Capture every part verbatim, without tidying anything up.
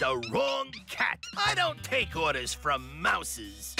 The wrong cat. I don't take orders from mouses.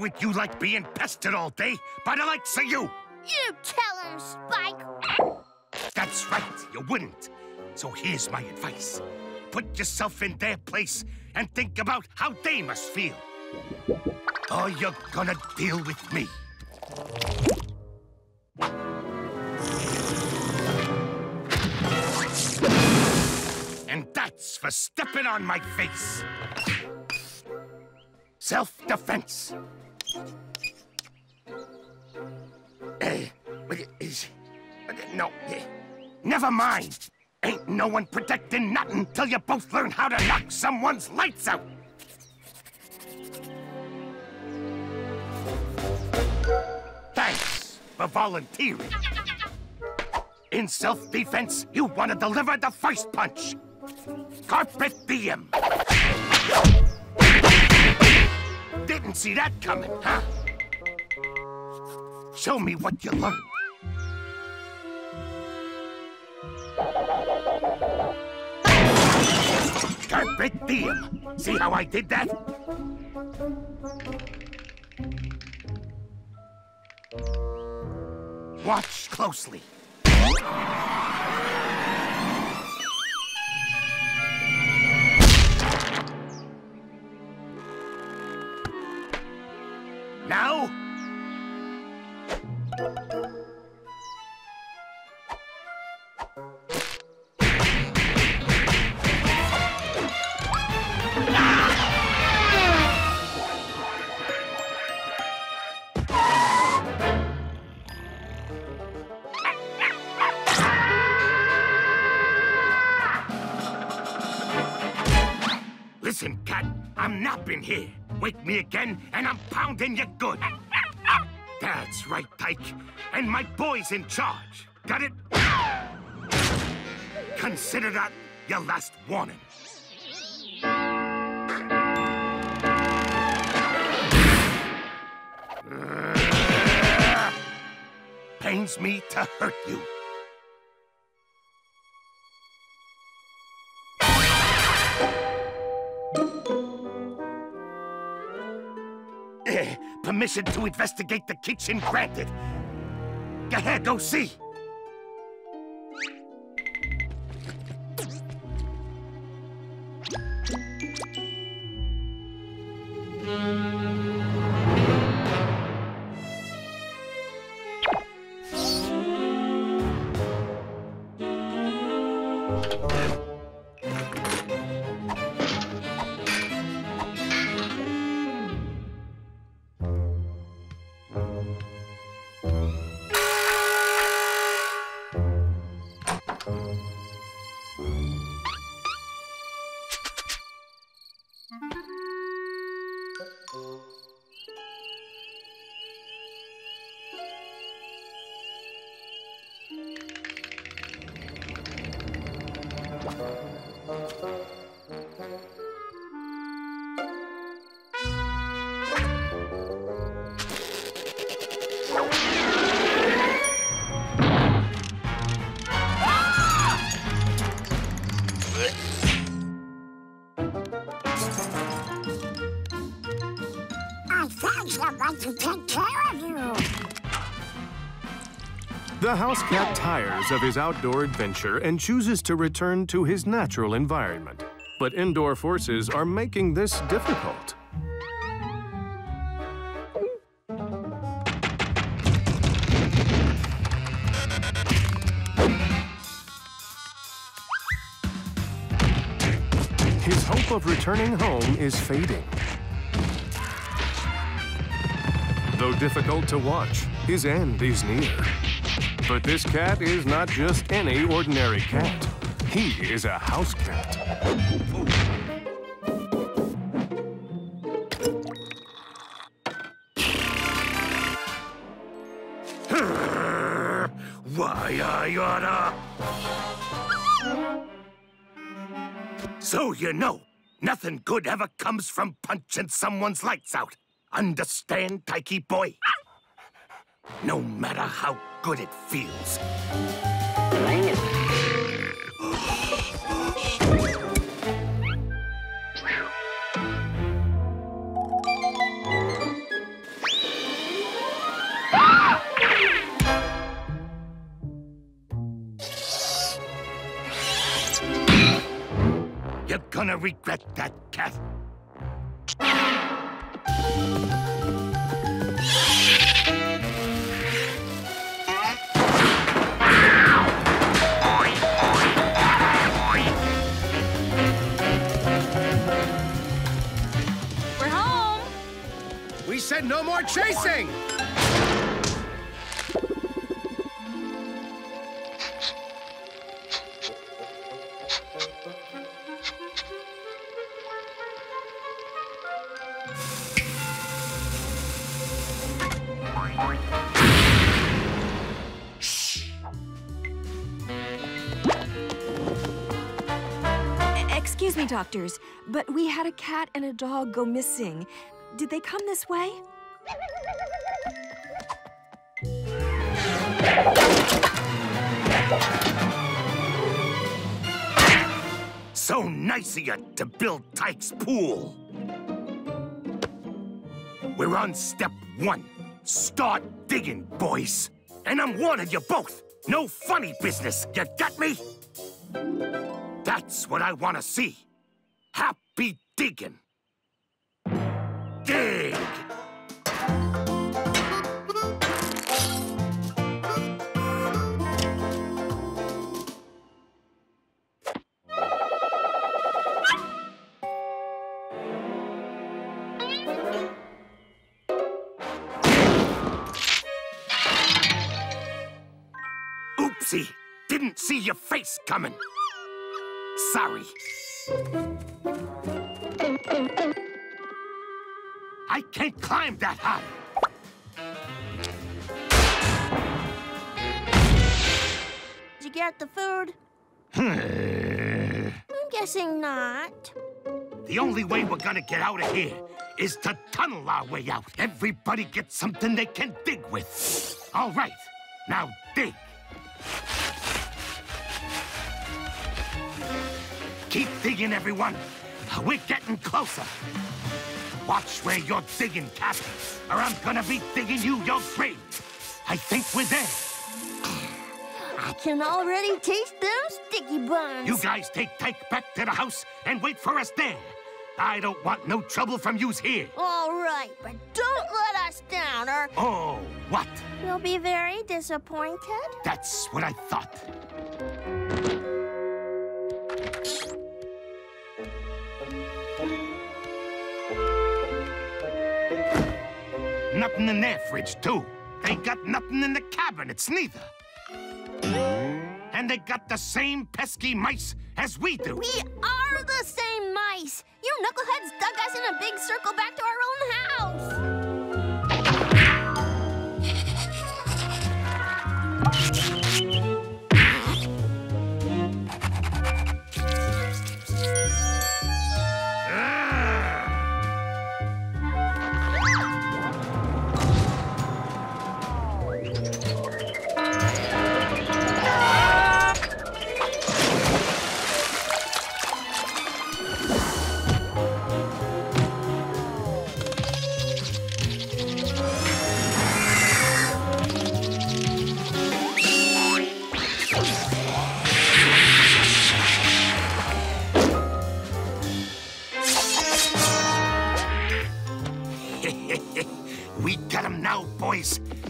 Wouldn't you like being pestered all day by the likes of you? You tell him, Spike. That's right, you wouldn't. So here's my advice. Put yourself in their place and think about how they must feel. Or you're gonna deal with me. And that's for stepping on my face. Self-defense. No, never mind. Ain't no one protecting nothing till you both learn how to knock someone's lights out. Thanks for volunteering. In self-defense, you want to deliver the first punch. Carpe Diem. Didn't see that coming, huh? Show me what you learned. Carpe Diem. See how I did that? Watch closely. Now? Listen, cat, I'm napping here. Wake me again, and I'm pounding you good. That's right, Tyke. And my boy's in charge. Got it? Consider that your last warning. Pains me to hurt you. Eh, permission to investigate the kitchen granted. Go ahead, go see. The house cat tires of his outdoor adventure and chooses to return to his natural environment. But indoor forces are making this difficult. His hope of returning home is fading. Though difficult to watch, his end is near. But this cat is not just any ordinary cat. He is a house cat. Why are you on a... So you know, nothing good ever comes from punching someone's lights out. Understand, Tyke boy? No matter how good it feels. You're gonna regret that, cat. Said no more chasing! Shh. Excuse me, doctors, but we had a cat and a dog go missing. Did they come this way? So nice of you to build Tyke's pool. We're on step one. Start digging, boys. And I'm warning you both. No funny business, you got me? That's what I want to see. Happy digging. Dig! Oopsie! Didn't see your face coming. Sorry. I can't climb that high. Did you get the food? I'm guessing not. The only way we're gonna get out of here is to tunnel our way out. Everybody gets something they can dig with. All right, now dig. Keep digging, everyone. We're getting closer. Watch where you're digging, Captain, or I'm gonna be digging you your grave. I think we're there. I can already taste them sticky buns. You guys take Tyke back to the house and wait for us there. I don't want no trouble from yous here. All right, but don't let us down, or... Oh, what? You'll be very disappointed. That's what I thought. Nothing in their fridge, too. They got nothing in the cabinets, neither. And they got the same pesky mice as we do. We are the same mice. You knuckleheads dug us in a big circle back to our own house.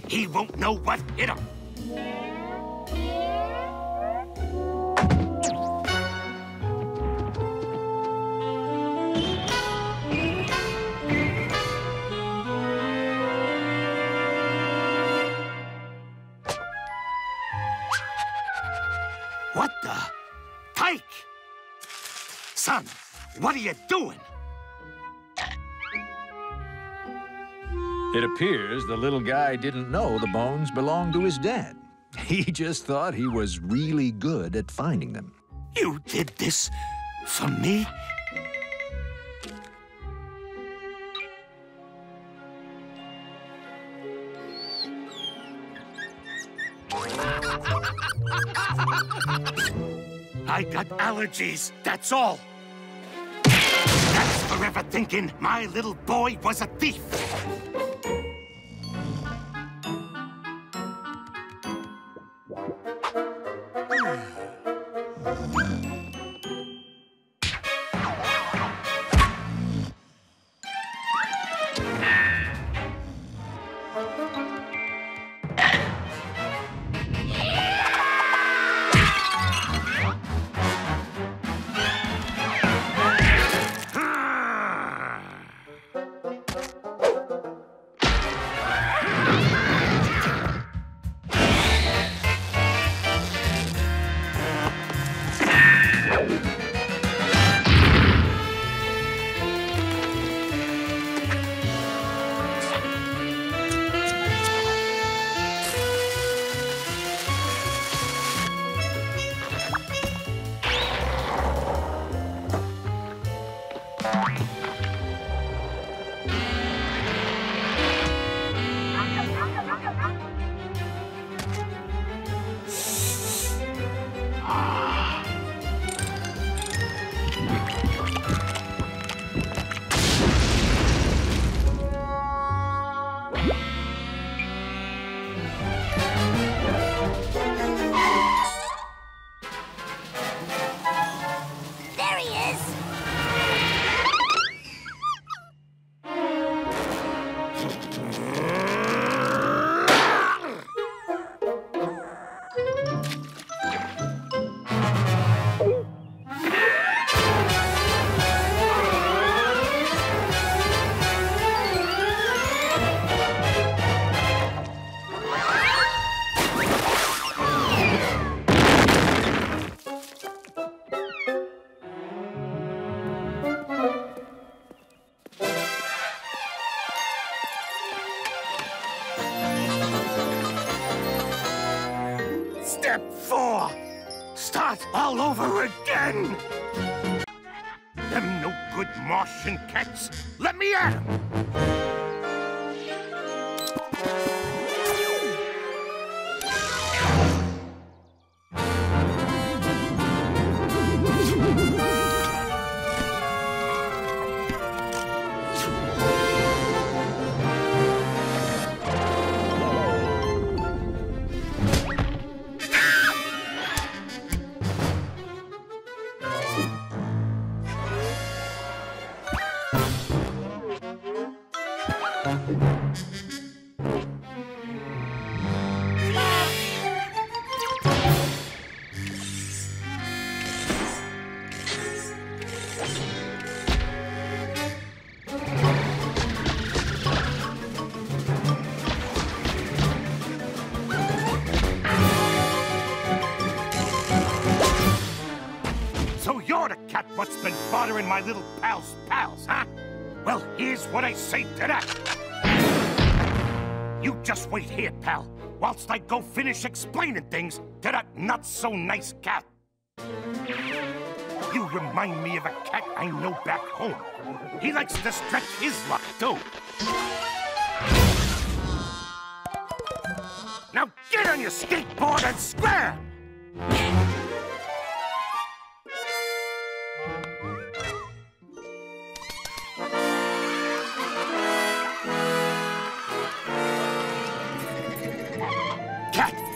He won't know what hit him. What the? Tyke! Son, what are you doing? It appears the little guy didn't know the bones belonged to his dad. He just thought he was really good at finding them. You did this for me? I got allergies, that's all. That's forever thinking my little boy was a thief. start all over again! Them no good Martian cats! Let me at 'em! And my little pals, pals, huh? Well, here's what I say to that. You just wait here, pal, whilst I go finish explaining things to that not-so-nice cat. You remind me of a cat I know back home. He likes to stretch his luck, too. Now get on your skateboard and square!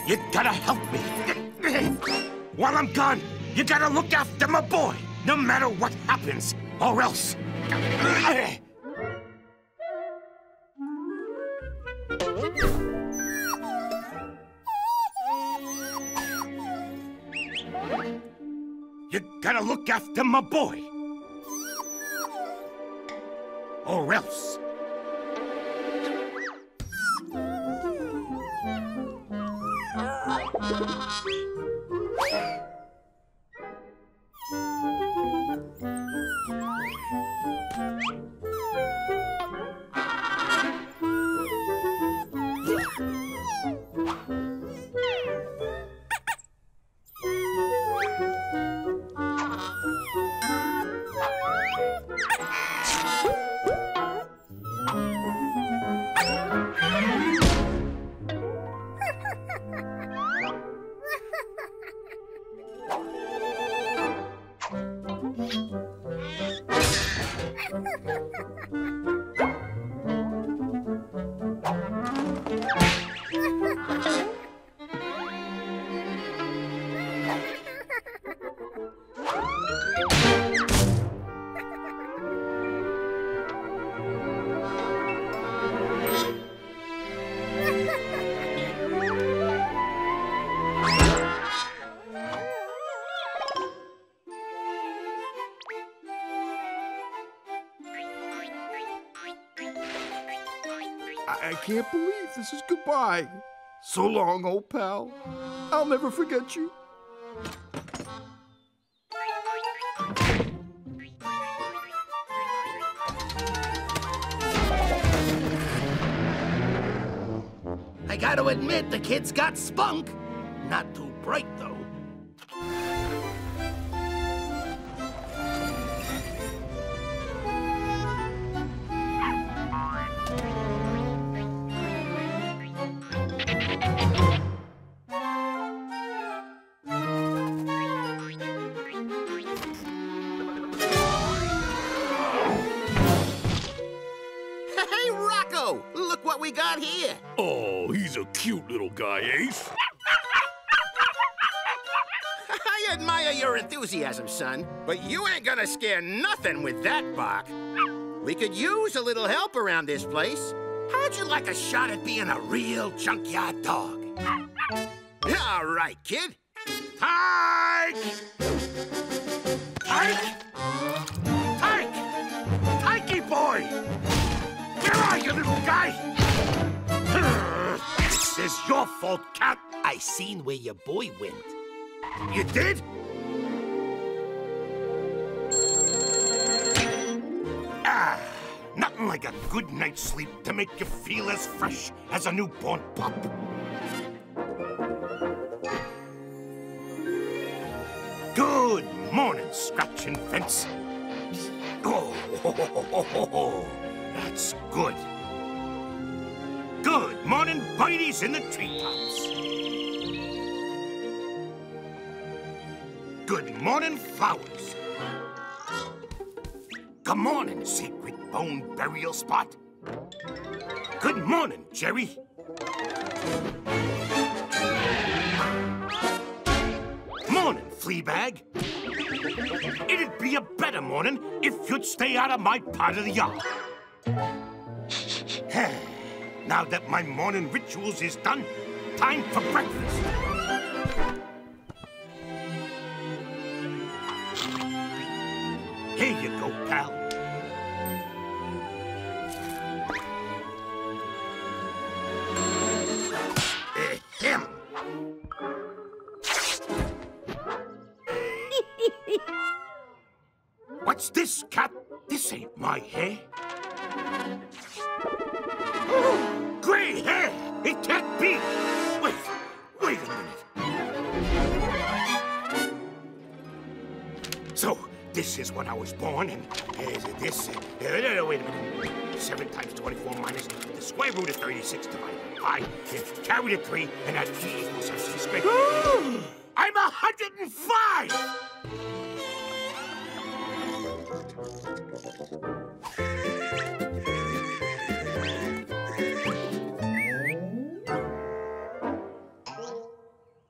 You gotta help me. While I'm gone, you gotta look after my boy, no matter what happens, or else. You gotta look after my boy, or else. I can't believe this is goodbye. So long, old pal. I'll never forget you. I gotta admit, the kid's got spunk. Not too bright, though. Guy, Ace. I admire your enthusiasm, son, but you ain't gonna scare nothing with that bark. We could use a little help around this place. How'd you like a shot at being a real junkyard dog? All right, kid. Tyke! Tyke! Tyke! Tykey boy! Where are you, little guy? This is your fault, cat. I seen where your boy went. You did? Ah, nothing like a good night's sleep to make you feel as fresh as a newborn pup. Good morning, Scratch and Fence. Oh, ho, ho, ho, ho, ho. That's good. Good morning, birdies in the treetops. Good morning, flowers. Good morning, sacred bone burial spot. Good morning, Jerry. Morning, Fleabag. It'd be a better morning if you'd stay out of my part of the yard. Now that my morning rituals is done, time for breakfast. Here you go, pal. Ahem. What's this, cat? This ain't my hair. Gray hair! It can't be! Wait, wait a minute. So, this is when I was born, and uh, this... Uh, no, no, no, wait a minute. seven times twenty-four minus the square root of thirty-six divided by five. Uh, carry the three, and that e equals us to square. I'm one hundred and five!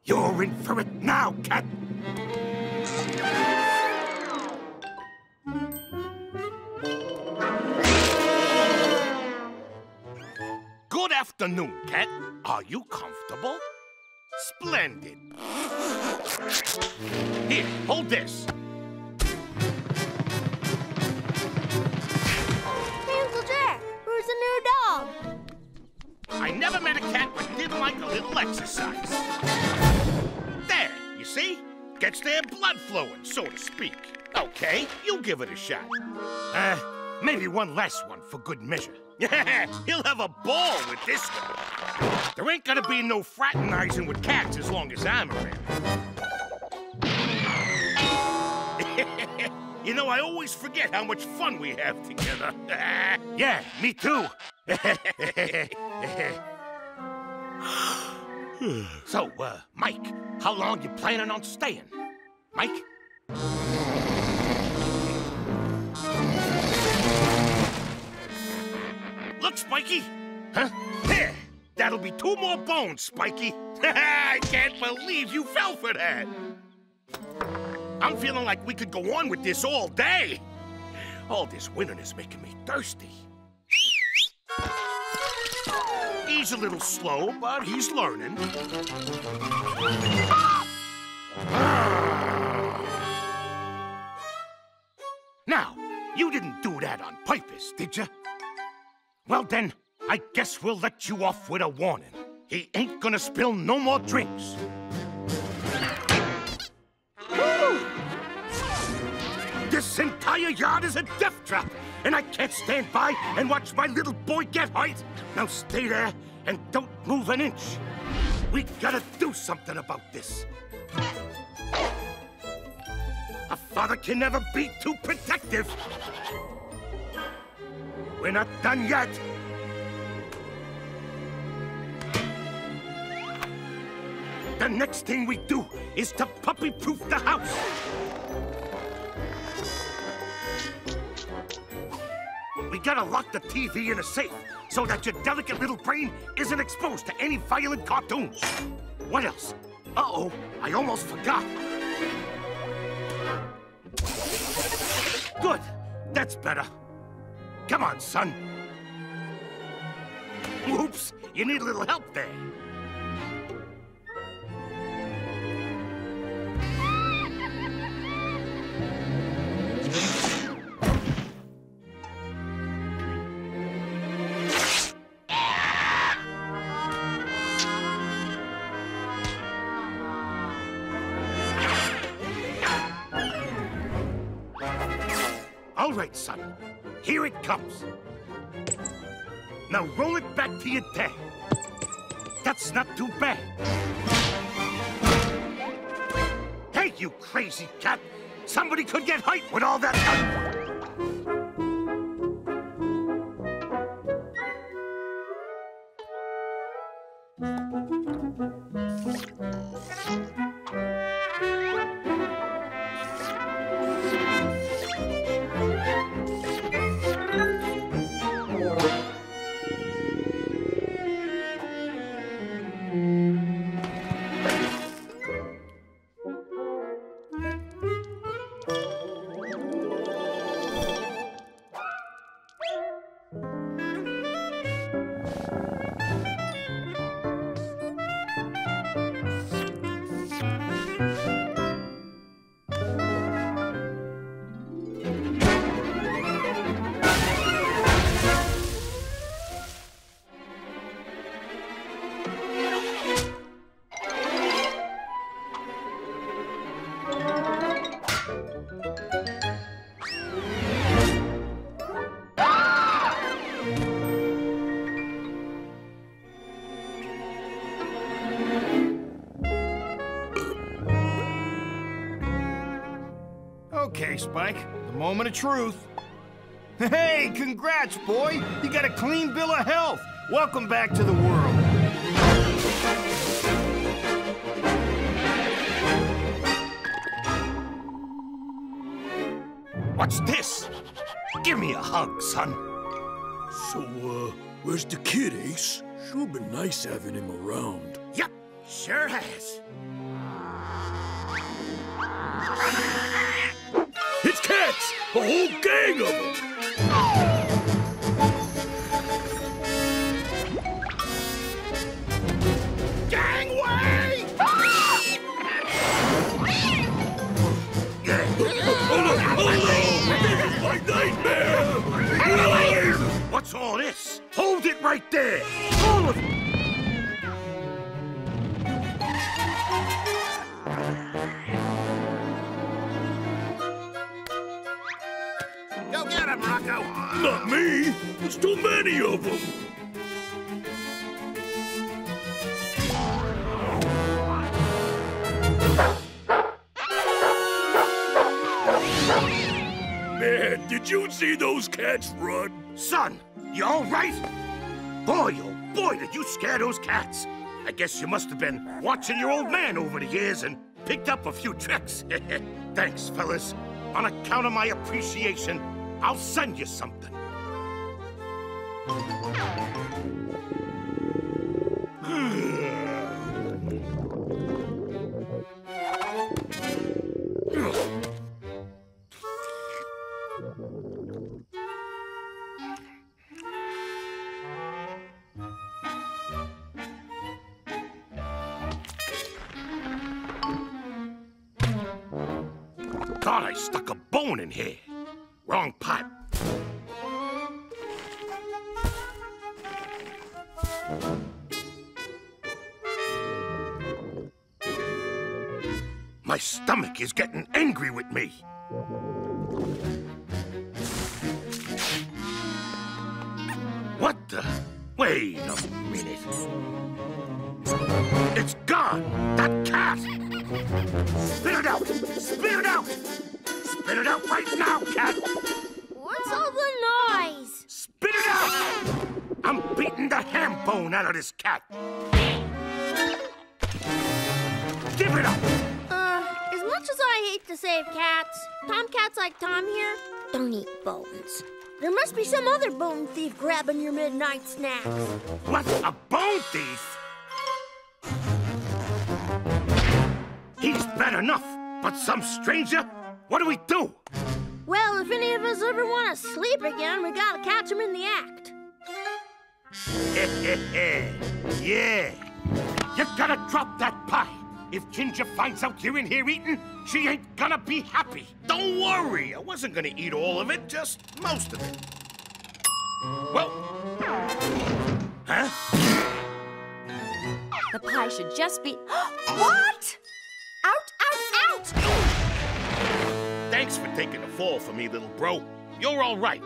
You're in for it now, cat! Good afternoon, cat. Are you comfortable? Splendid. Here, hold this. Hey, Uncle Jack, where's the new dog? I never met a cat that didn't like a little exercise. See? Gets their blood flowing, so to speak. Okay, you give it a shot. Uh, maybe one last one for good measure. Yeah, he'll have a ball with this one. There ain't gonna be no fraternizing with cats as long as I'm around. You know, I always forget how much fun we have together. Yeah, me too. So, uh, Mike, how long you planning on staying? Mike? Look, Spikey! Huh? There! That'll be two more bones, Spikey! I can't believe you fell for that! I'm feeling like we could go on with this all day! All this winning is making me thirsty. He's a little slow, but he's learning. Now, you didn't do that on purpose, did you? Well then, I guess we'll let you off with a warning. He ain't gonna spill no more drinks. This entire yard is a death trap, and I can't stand by and watch my little boy get hurt. Now stay there and don't move an inch. We gotta do something about this. A father can never be too protective. We're not done yet. The next thing we do is to puppy-proof the house. We gotta lock the T V in a safe so that your delicate little brain isn't exposed to any violent cartoons. What else? Uh-oh, I almost forgot. Good, that's better. Come on, son. Oops, you need a little help there. All right, son. Here it comes. Now roll it back to your dad. That's not too bad. Hey, you you crazy cat. Somebody could get hyped with all that. Okay, Spike, the moment of truth. Hey, congrats, boy! You got a clean bill of health! Welcome back to the world. What's this? Give me a hug, son. So, uh, where's the kid, Ace? Sure been nice having him around. Yep, sure has. It's cats! The whole gang of them! Gangway! Oh, my nightmare! What's all this? Hold it right there! All of it! Not me! There's too many of them! Man, did you see those cats run? Son, you all right? Boy, oh boy, did you scare those cats! I guess you must have been watching your old man over the years and picked up a few tricks. Thanks, fellas. On account of my appreciation, I'll send you something. Thought I stuck a bone in here. Wrong pipe. My stomach is getting angry with me. What the? Wait a minute. It's gone! That cat! Spit it out! Spit it out! Spit it out right now, cat! What's all the noise? Spit it out! I'm beating the ham bone out of this cat. Give it up! Uh, as much as I hate to save cats, tomcats like Tom here don't eat bones. There must be some other bone thief grabbing your midnight snacks. What's a bone thief? He's bad enough, but some stranger? What do we do? Well, if any of us ever want to sleep again, we gotta catch him in the act. Yeah. You gotta drop that pie. If Ginger finds out you're in here eating, she ain't gonna be happy. Don't worry. I wasn't gonna eat all of it, just most of it. Well... Huh? The pie should just be... What? Out, out, out! Thanks for taking the fall for me, little bro. You're all right.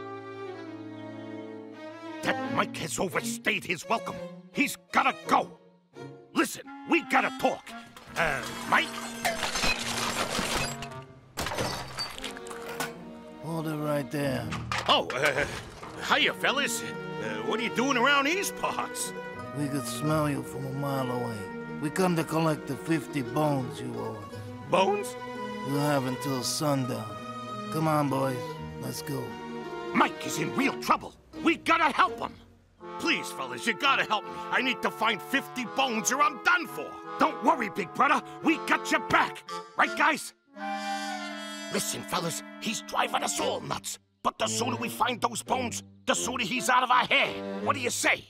That Mike has overstayed his welcome. He's gotta go. Listen, we gotta talk. Uh, Mike? like them. Oh, uh, hiya, fellas. Uh, what are you doing around these parts? We could smell you from a mile away. We come to collect the fifty bones you owe us. Bones? You have until sundown. Come on, boys. Let's go. Mike is in real trouble. We gotta help him. Please, fellas, you gotta help me. I need to find fifty bones or I'm done for. Don't worry, big brother. We got your back. Right, guys? Listen, fellas, he's driving us all nuts. But the sooner we find those bones, the sooner he's out of our hair. What do you say?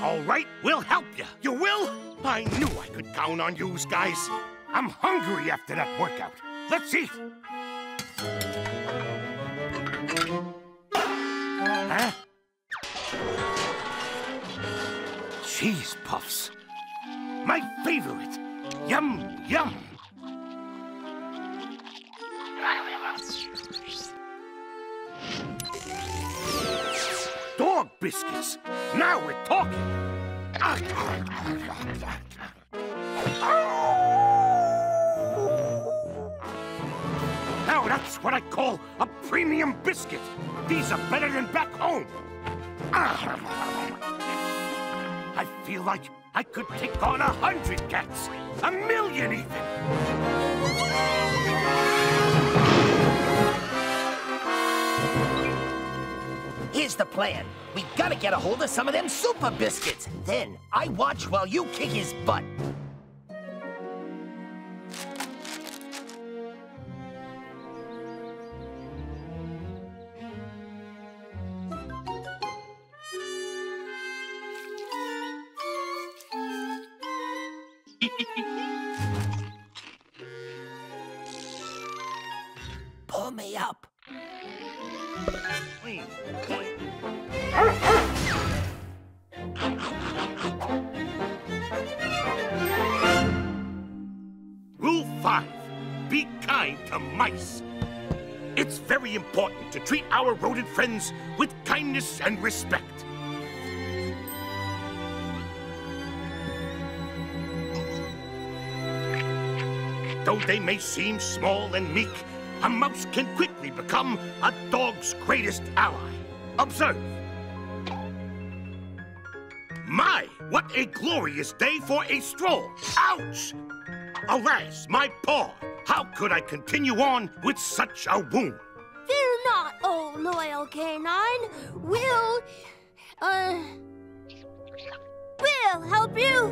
All right, we'll help you. You will? I knew I could count on you guys. I'm hungry after that workout. Let's eat. Huh? Cheese puffs. My favorite. Yum, yum. Dog biscuits. Now we're talking. Now that's what I call a premium biscuit. These are better than back home. I feel like I could take on a hundred cats. A million even. Here's the plan. We gotta get a hold of some of them super biscuits. Then I watch while you kick his butt. Pull me up. Rule five, be kind to mice. It's very important to treat our rodent friends with kindness and respect. Though they may seem small and meek, a mouse can quickly become a dog's greatest ally. Observe. My, what a glorious day for a stroll. Ouch! Alas, my paw. How could I continue on with such a wound? Fear not, oh loyal canine. We'll, uh, we'll help you.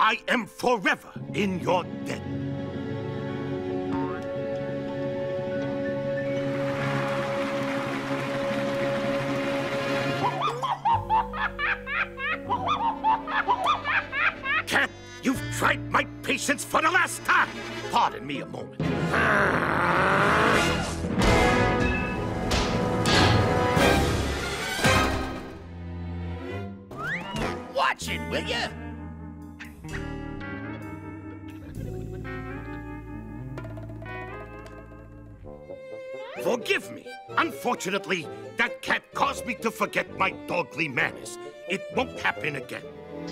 I am forever in your debt. Cat, you've tried my patience for the last time. Pardon me a moment. Watch it, will ya? Forgive me. Unfortunately, that cat caused me to forget my dogly manners. It won't happen again.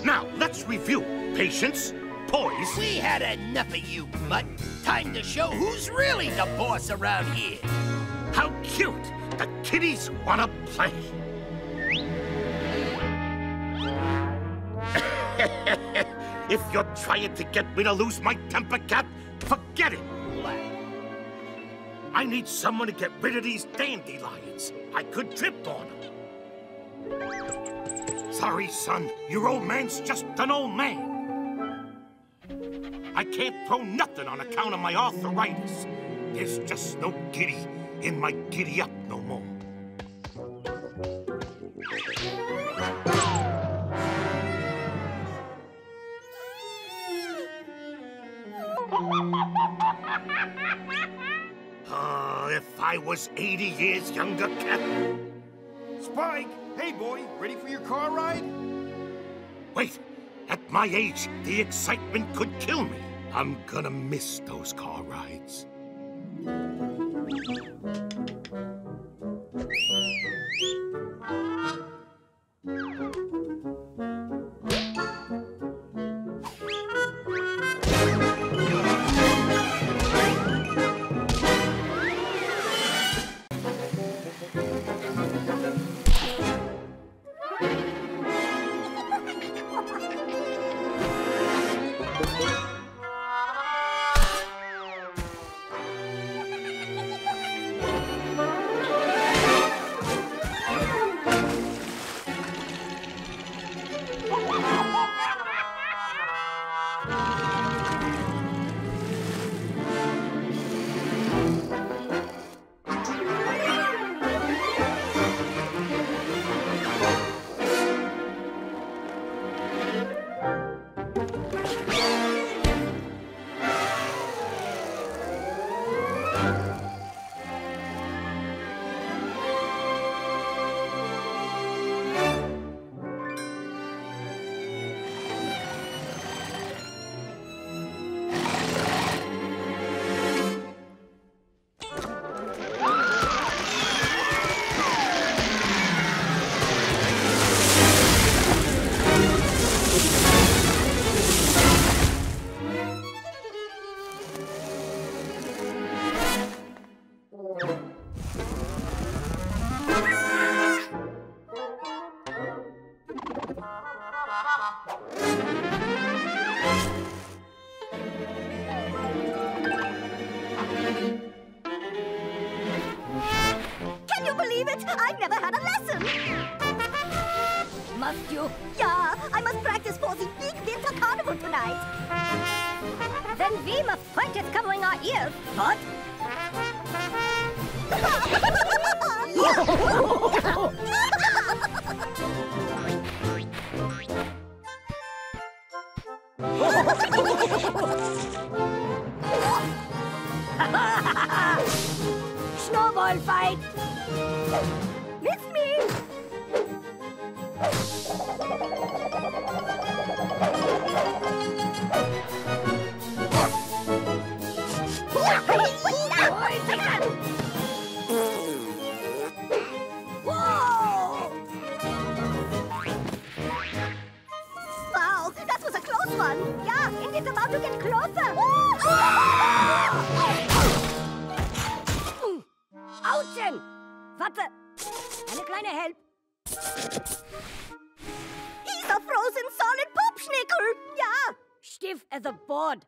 Now, let's review. Patience, poise... We had enough of you, mutt. Time to show who's really the boss around here. How cute. The kitties wanna play. If you're trying to get me to lose my temper, cat, forget it. I need someone to get rid of these dandelions. I could trip on them. Sorry, son. Your old man's just an old man. I can't throw nothing on account of my arthritis. There's just no giddy in my giddy up no more. Uh, if I was eighty years younger, Captain. Spike! Hey, boy, ready for your car ride? Wait, at my age, the excitement could kill me. I'm gonna miss those car rides. tonight, then we must practice covering our ears, but... Snowball fight! Miss me! Yeah, it is about to get closer. Autchen! Warte! Eine kleine Help. He's a frozen solid popschnickel. Yeah, stiff as a board.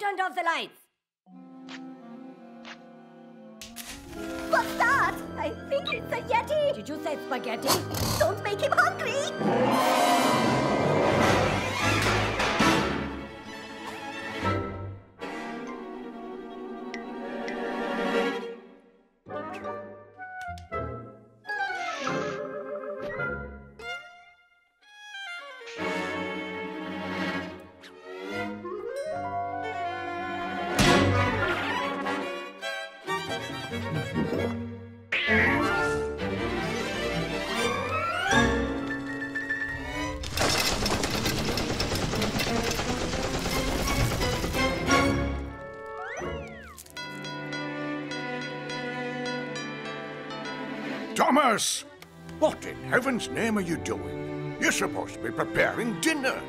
Turned off the lights. What's that? I think it's a Yeti. Did you say spaghetti? Don't make him hungry. Thomas! What in heaven's name are you doing? You're supposed to be preparing dinner.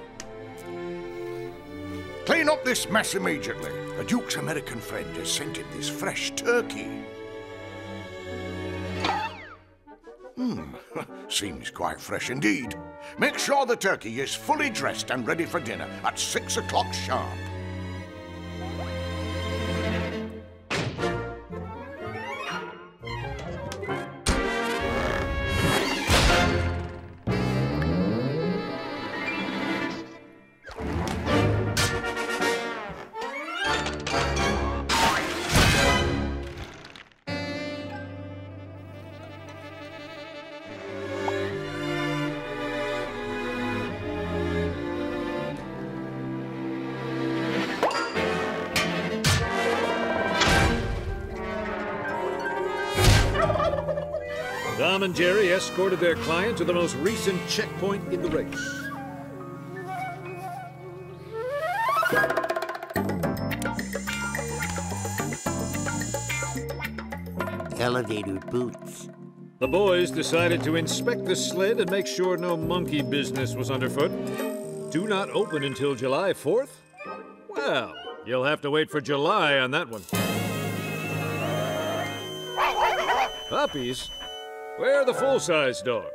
Clean up this mess immediately. The Duke's American friend has scented this fresh turkey. Hmm, seems quite fresh indeed. Make sure the turkey is fully dressed and ready for dinner at six o'clock sharp. Tom and Jerry escorted their client to the most recent checkpoint in the race. Elevator boots. The boys decided to inspect the sled and make sure no monkey business was underfoot. Do not open until July fourth? Well, you'll have to wait for July on that one. Puppies? Where are the full-size dogs?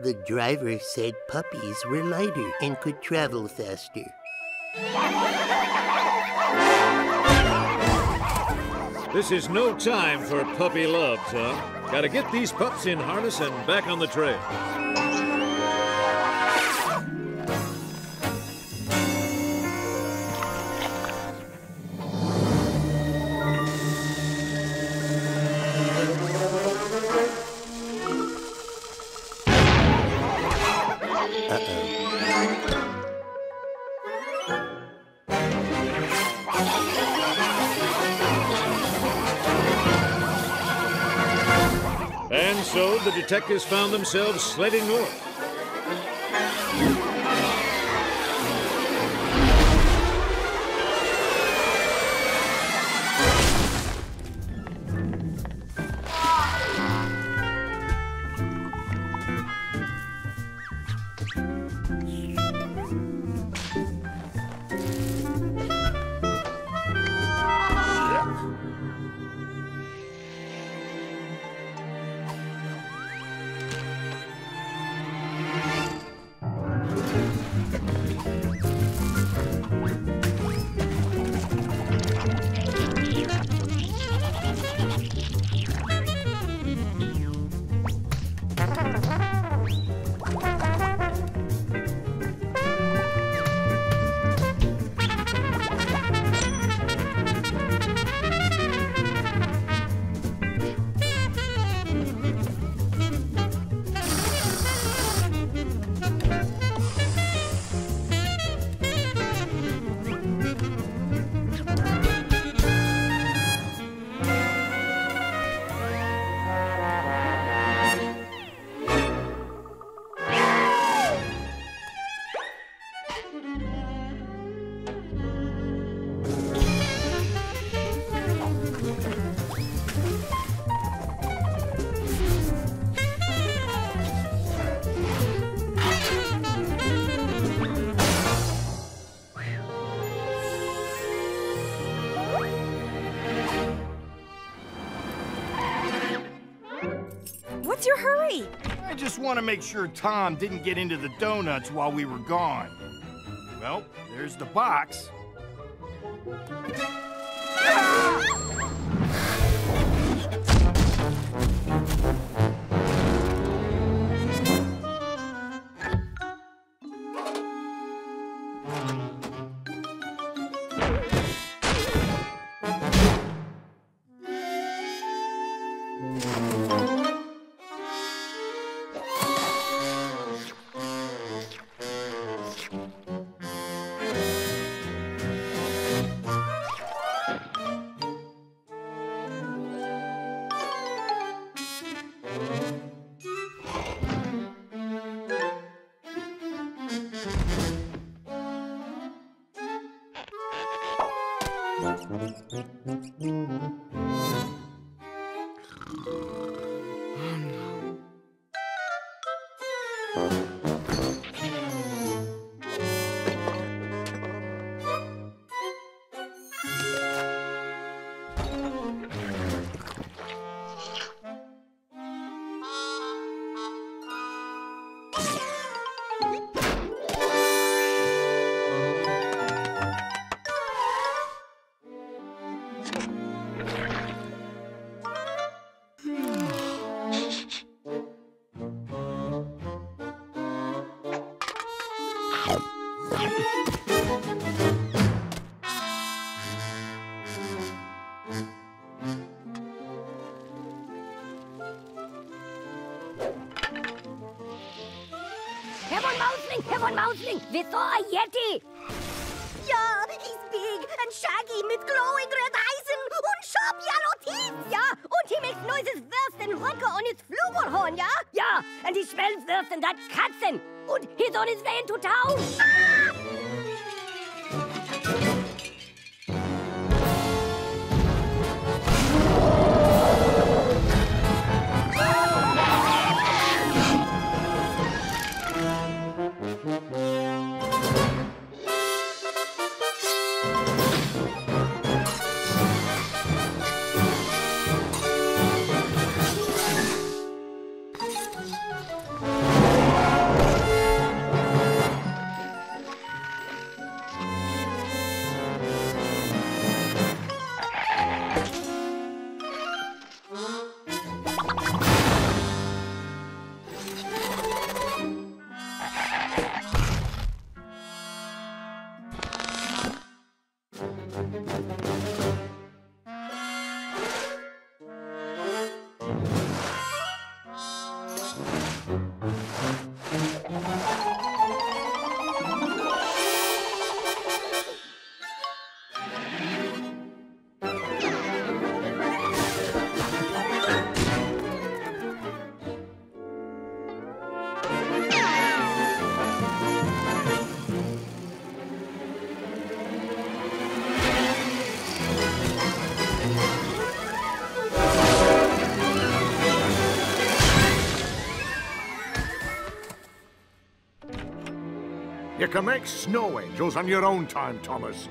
The driver said puppies were lighter and could travel faster. This is no time for puppy love, Tom. Gotta get these pups in harness and back on the trail. So the detectives found themselves sledding north. What's your hurry? I just want to make sure Tom didn't get into the donuts while we were gone. Well, there's the box. Ah! Before a Yeti! Yeah, he's big and shaggy with glowing red eyes and, and sharp yellow teeth, yeah? And he makes noises worse than Honka on his flugelhorn, yeah? Yeah, and he smells worse than that Katzen. And he's on his way into town. Ah! You can make snow angels on your own time, Thomas.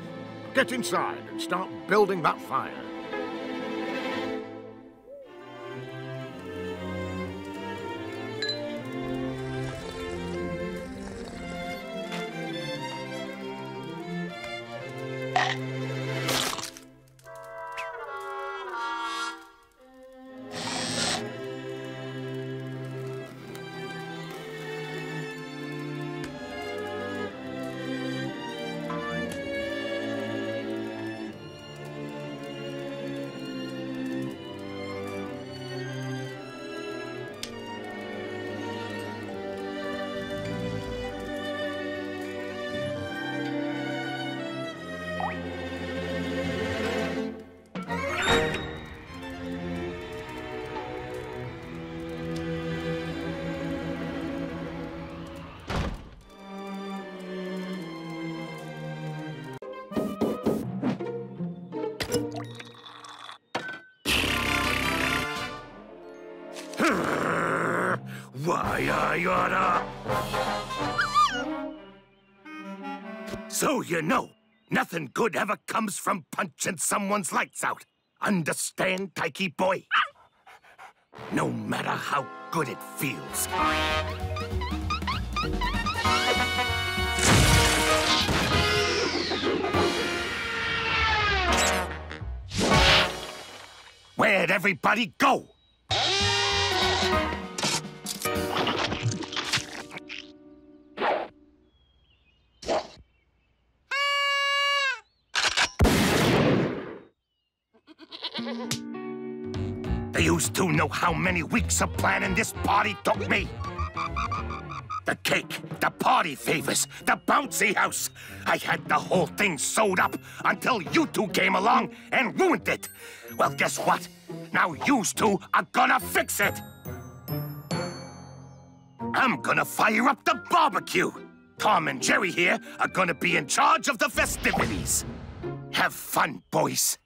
Get inside and start building that fire. So you know, nothing good ever comes from punching someone's lights out. Understand, Tyke boy? No matter how good it feels. Where'd everybody go? Those two know how many weeks of planning this party took me. The cake, the party favors, the bouncy house. I had the whole thing sewed up until you two came along and ruined it. Well, guess what? Now you two are gonna fix it. I'm gonna fire up the barbecue. Tom and Jerry here are gonna be in charge of the festivities. Have fun, boys.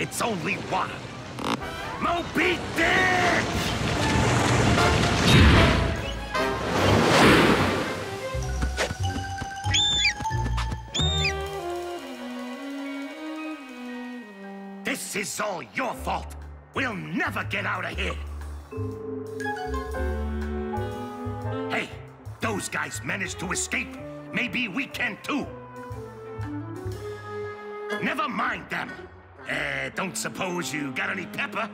It's only one. Moby Dick! This is all your fault. We'll never get out of here. Hey, those guys managed to escape. Maybe we can too. Never mind them. Uh, don't suppose you got any pepper?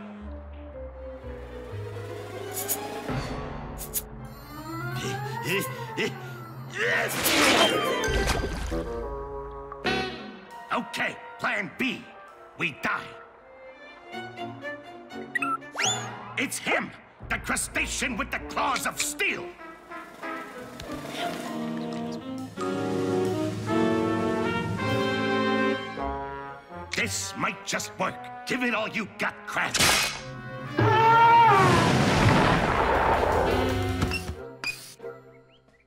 Okay, plan B. We die. It's him, the crustacean with the claws of steel. This might just work. Give it all you got, Crab.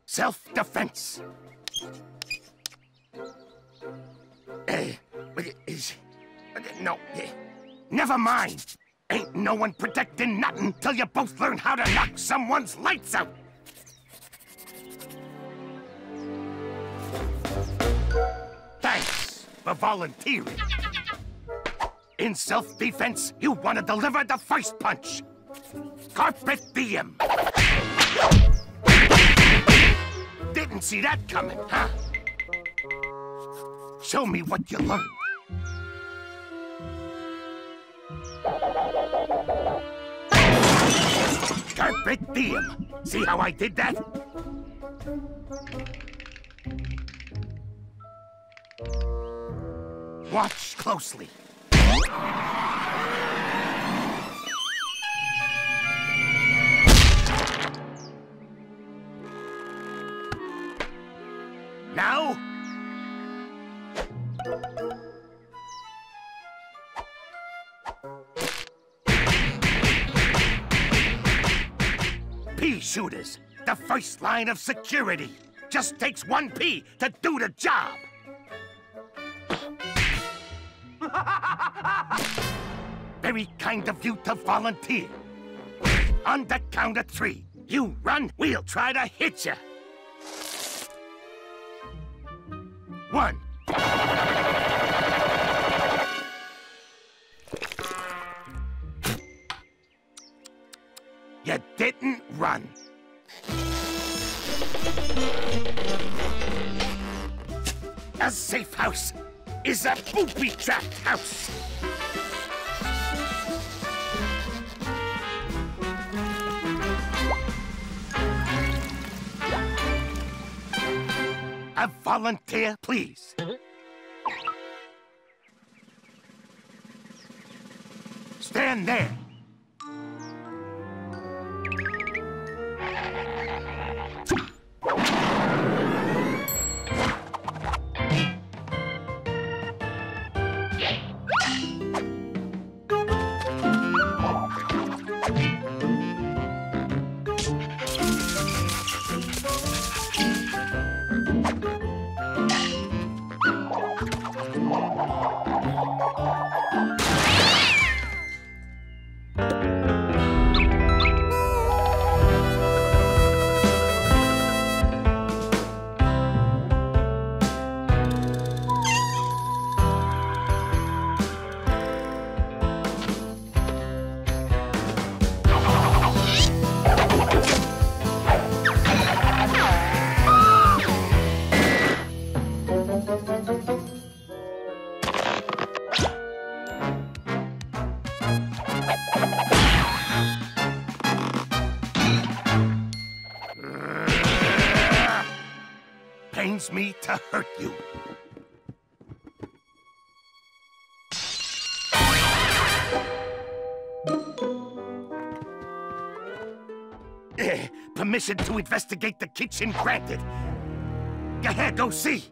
Self-defense. Hey, what is... No, never mind. Ain't no one protecting nothing till you both learn how to knock someone's lights out. Thanks for volunteering. In self-defense, you want to deliver the first punch. Carpe Diem. Didn't see that coming, huh? Show me what you learned. Carpe Diem. See how I did that? Watch closely. Now? Pea shooters, the first line of security. Just takes one pea to do the job. Very kind of you to volunteer. On the count of three, you run, we'll try to hit you. One. You didn't run. A safe house is a booby-trapped house. A volunteer, please. Stand there. binds me to hurt you. Eh, permission to investigate the kitchen granted. Go ahead, go see.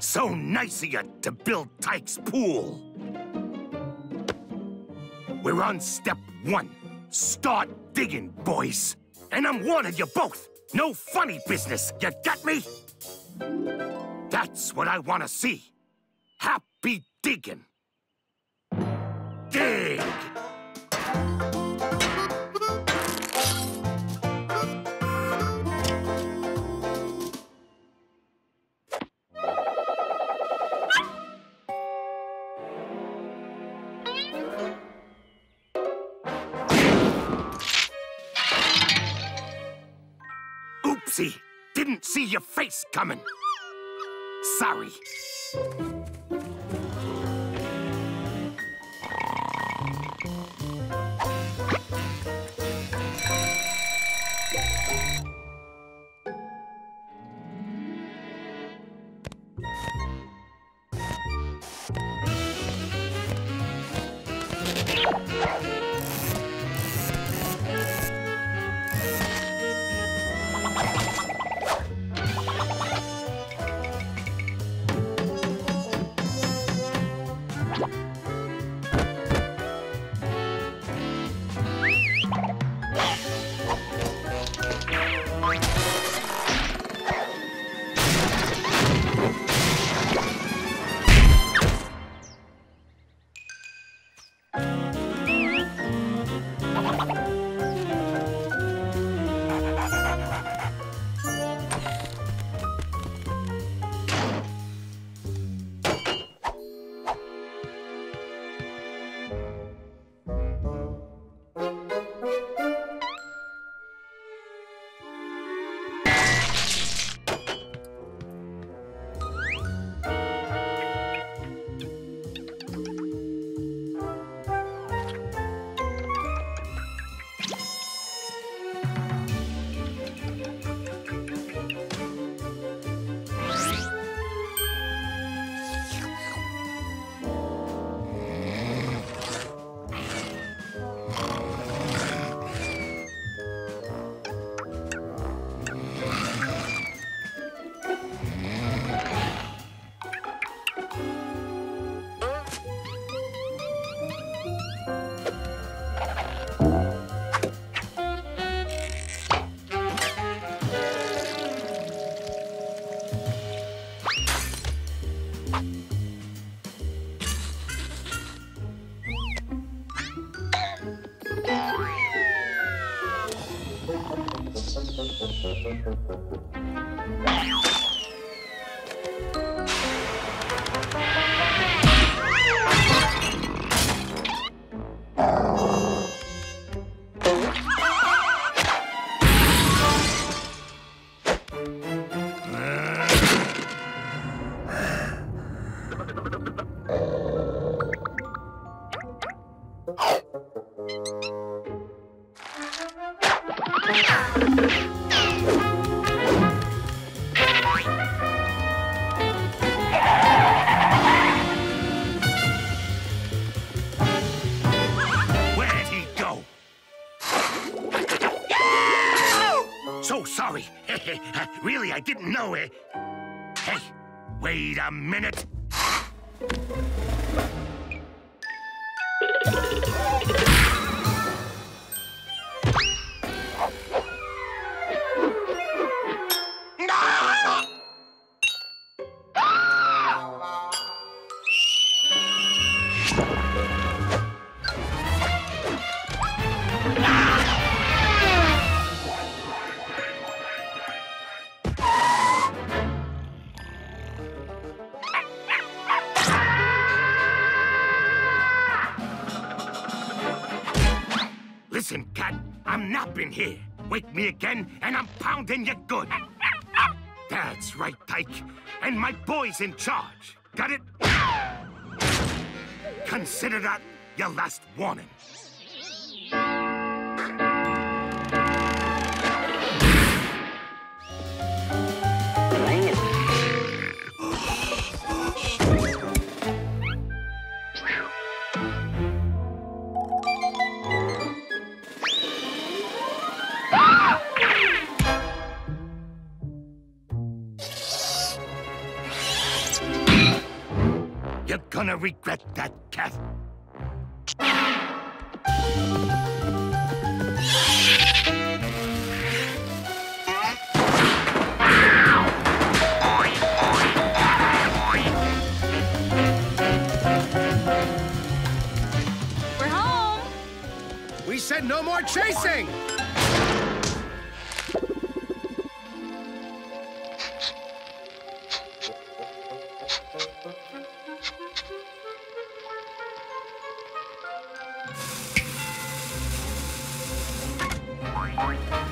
So nice of you to build Tyke's pool. We're on step one. Start digging, boys. And I'm warning you both. No funny business, you got me? That's what I want to see. Happy digging. Dig! Oopsie, didn't see your face coming. Sorry. Where'd he go? So sorry. Really, I didn't know it. Hey, wait a minute. Listen, cat, I'm napping here. Wake me again, and I'm pounding you good. That's right, Tyke. And my boy's in charge. Got it? Consider that your last warning. Gonna regret that, cat. We're home. We said no more chasing. All right.